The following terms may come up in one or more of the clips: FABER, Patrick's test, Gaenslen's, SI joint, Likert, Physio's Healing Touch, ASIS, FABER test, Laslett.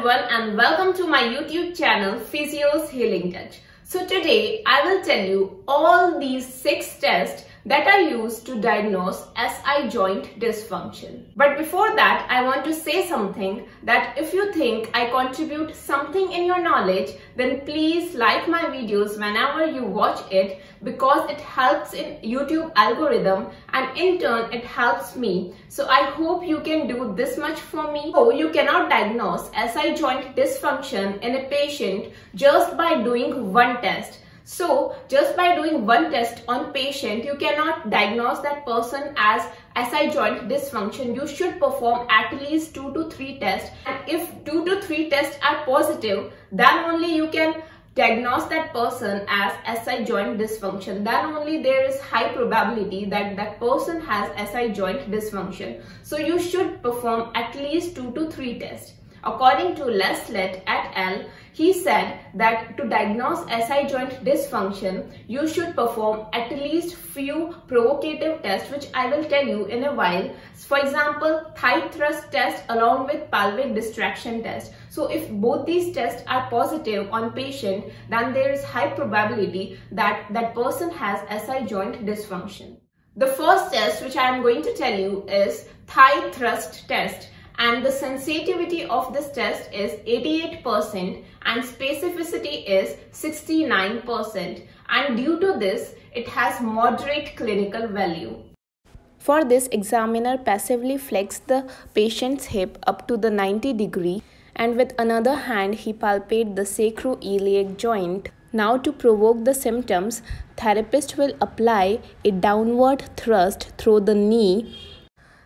everyone and welcome to my YouTube channel Physio's Healing Touch. So today I will tell you all these 6 tests that are used to diagnose SI joint dysfunction. But before that, I want to say something that if you think I contribute something in your knowledge, then please like my videos whenever you watch it, because it helps in YouTube algorithm and in turn it helps me. So I hope you can do this much for me. So you cannot diagnose SI joint dysfunction in a patient just by doing one test. So just by doing one test on patient, you cannot diagnose that person as SI joint dysfunction. You should perform at least 2 to 3 tests. And if 2 to 3 tests are positive, then only you can diagnose that person as SI joint dysfunction. Then only there is high probability that that person has SI joint dysfunction. So you should perform at least 2 to 3 tests. According to Laslett et al., he said that to diagnose SI joint dysfunction, you should perform at least few provocative tests, which I will tell you in a while. For example, thigh thrust test along with pelvic distraction test. So if both these tests are positive on patient, then there is high probability that that person has SI joint dysfunction. The first test which I am going to tell you is thigh thrust test. And the sensitivity of this test is 88% and specificity is 69%, and due to this it has moderate clinical value. For this, examiner passively flexed the patient's hip up to the 90 degree, and with another hand he palpated the sacroiliac joint. Now to provoke the symptoms, therapist will apply a downward thrust through the knee.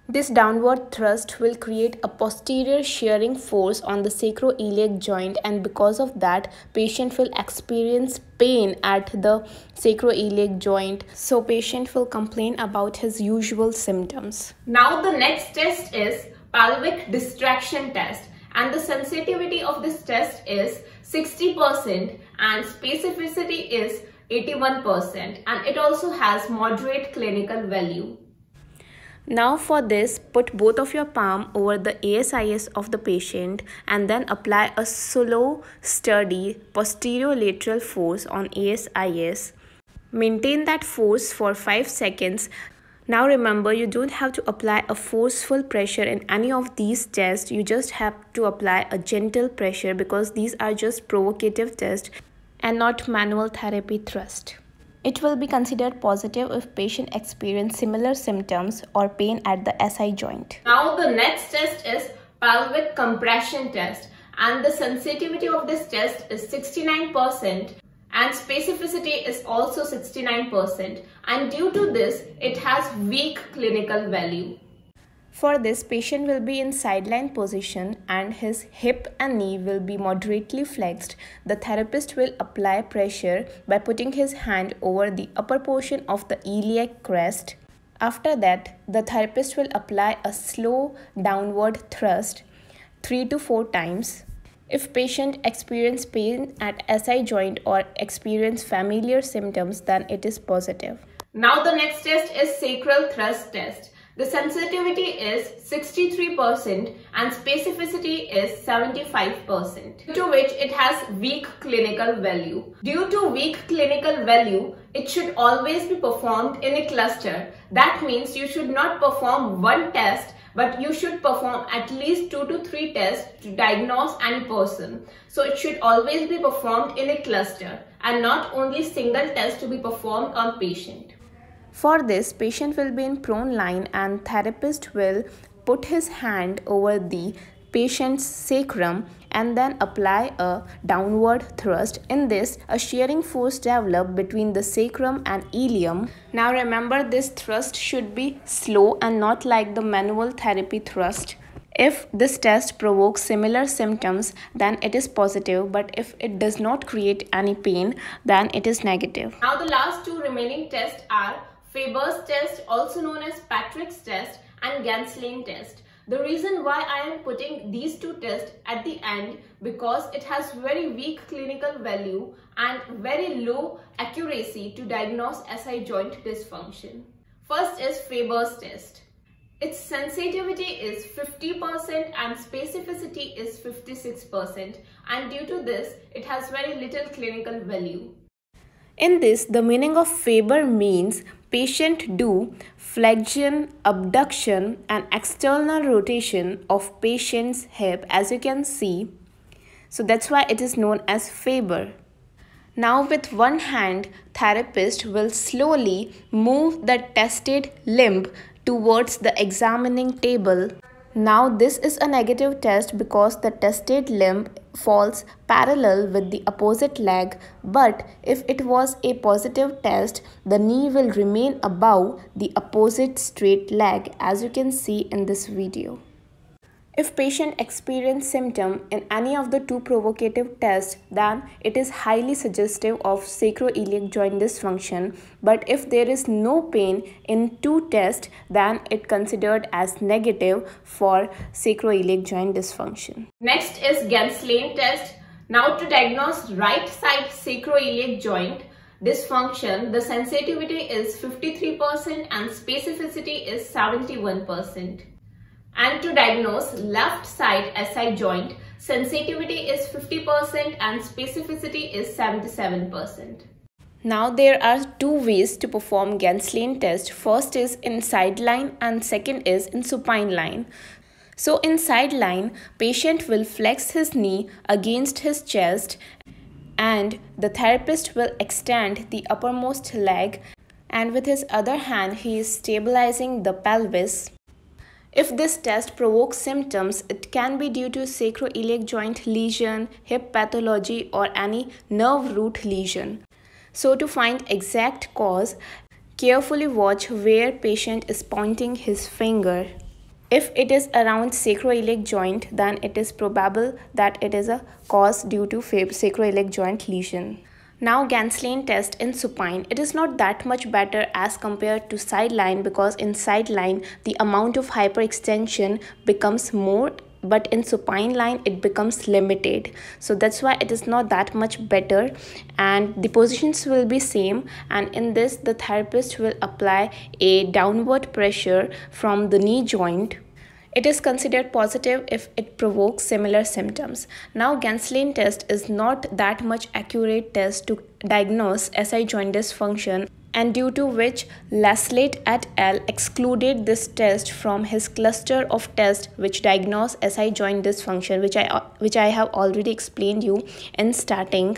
This downward thrust will create a posterior shearing force on the sacroiliac joint, and because of that, patient will experience pain at the sacroiliac joint. So patient will complain about his usual symptoms. Now the next test is pelvic distraction test, and the sensitivity of this test is 60% and specificity is 81%, and it also has moderate clinical value. Now for this, put both of your palm over the ASIS of the patient and then apply a slow, steady posterolateral force on ASIS. Maintain that force for 5 seconds. Now remember, you don't have to apply a forceful pressure in any of these tests. You just have to apply a gentle pressure, because these are just provocative tests and not manual therapy thrust. It will be considered positive if patient experience similar symptoms or pain at the SI joint. Now the next test is pelvic compression test, and the sensitivity of this test is 69% and specificity is also 69%, and due to this it has weak clinical value. For this, patient will be in sideline position and his hip and knee will be moderately flexed. The therapist will apply pressure by putting his hand over the upper portion of the iliac crest. After that, the therapist will apply a slow downward thrust 3 to 4 times. If patient experience pain at SI joint or experience familiar symptoms, then it is positive. Now the next test is sacral thrust test. The sensitivity is 63% and specificity is 75%, due to which it has weak clinical value. Due to weak clinical value, it should always be performed in a cluster. That means you should not perform one test, but you should perform at least 2 to 3 tests to diagnose any person. So it should always be performed in a cluster and not only single test to be performed on patient. For this, patient will be in prone line and therapist will put his hand over the patient's sacrum and then apply a downward thrust. In this, a shearing force develops between the sacrum and ilium. Now remember, this thrust should be slow and not like the manual therapy thrust. If this test provokes similar symptoms, then it is positive, but if it does not create any pain, then it is negative. Now the last 2 remaining tests are FABER's test, also known as Patrick's test, and Gaenslen's test. The reason why I am putting these 2 tests at the end, because it has very weak clinical value and very low accuracy to diagnose SI joint dysfunction. First is FABER's test. Its sensitivity is 50% and specificity is 56%, and due to this, it has very little clinical value. In this, the meaning of FABER means patient do flexion, abduction and external rotation of patient's hip, as you can see. So that's why it is known as FABER. Now with one hand, therapist will slowly move the tested limb towards the examining table. Now this is a negative test because the tested limb falls parallel with the opposite leg, but if it was a positive test, the knee will remain above the opposite straight leg, as you can see in this video. If patient experience symptom in any of the two provocative tests, then it is highly suggestive of sacroiliac joint dysfunction. But if there is no pain in two tests, then it considered as negative for sacroiliac joint dysfunction. Next is Gaenslen's test. Now to diagnose right side sacroiliac joint dysfunction, the sensitivity is 53% and specificity is 71%. And to diagnose left side SI joint, sensitivity is 50% and specificity is 77%. Now there are two ways to perform Gaenslen's test. First is in sideline and second is in supine line. So in sideline, patient will flex his knee against his chest and the therapist will extend the uppermost leg, and with his other hand he is stabilizing the pelvis. If this test provokes symptoms, it can be due to sacroiliac joint lesion, hip pathology or any nerve root lesion. So to find exact cause, carefully watch where patient is pointing his finger. If it is around sacroiliac joint, then it is probable that it is a cause due to sacroiliac joint lesion. Now Gaenslen's test in supine. It is not that much better as compared to sideline because in sideline the amount of hyperextension becomes more, but in supine line it becomes limited. So that's why it is not that much better, and the positions will be same, and in this the therapist will apply a downward pressure from the knee joint. It is considered positive if it provokes similar symptoms. Now Gaenslen's test is not that much accurate test to diagnose SI joint dysfunction, and due to which Laslett et al. Excluded this test from his cluster of tests which diagnose SI joint dysfunction, which I have already explained you in starting.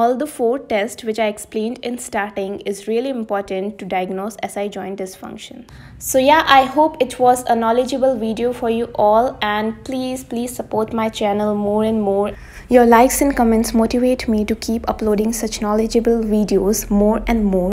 All the four tests which I explained in starting is really important to diagnose SI joint dysfunction. So yeah, I hope it was a knowledgeable video for you all, and please support my channel more and more. Your likes and comments motivate me to keep uploading such knowledgeable videos more and more.